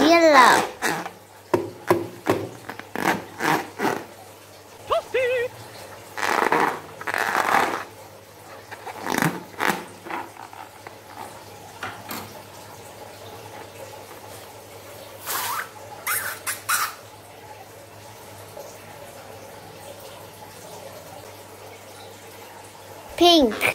Yellow. Pink.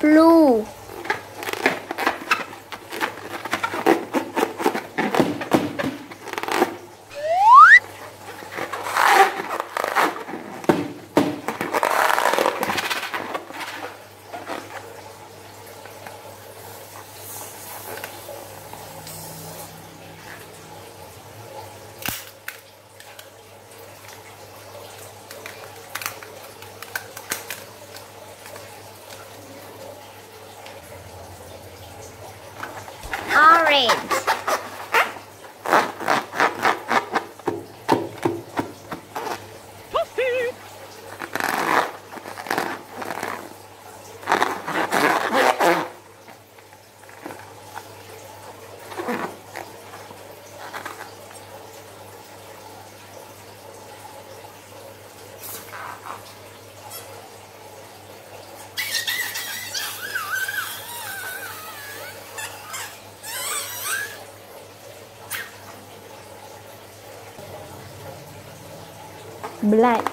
Blue. Orange. Black.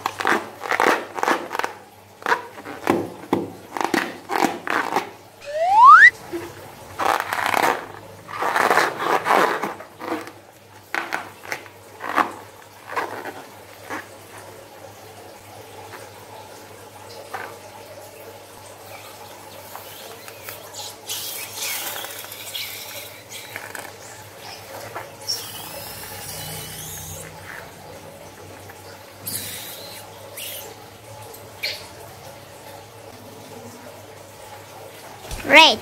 Red.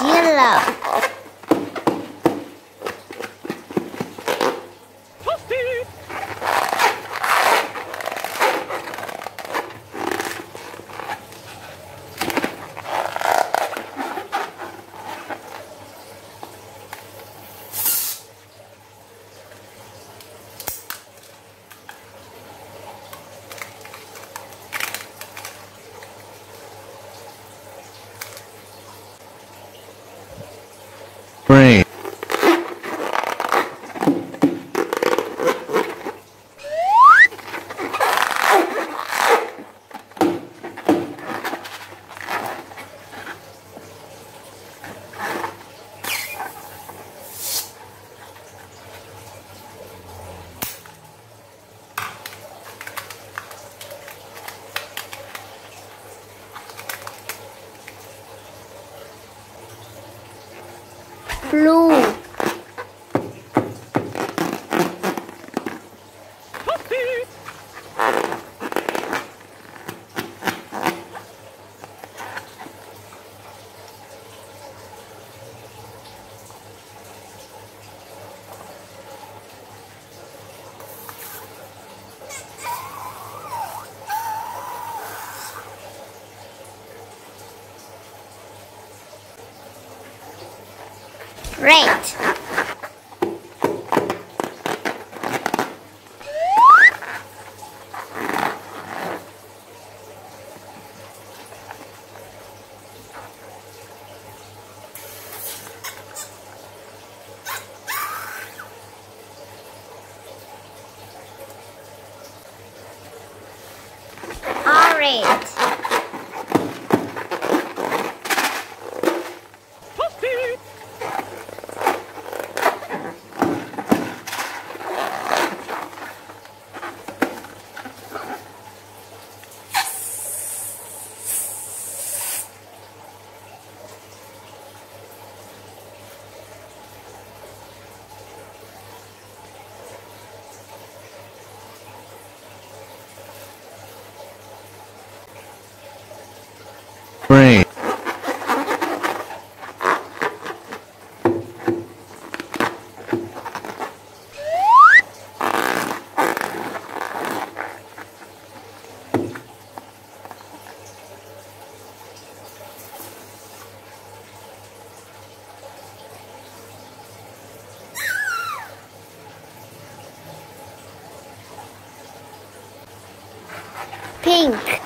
Yellow. Green. Blue. Great. Spray. Pink.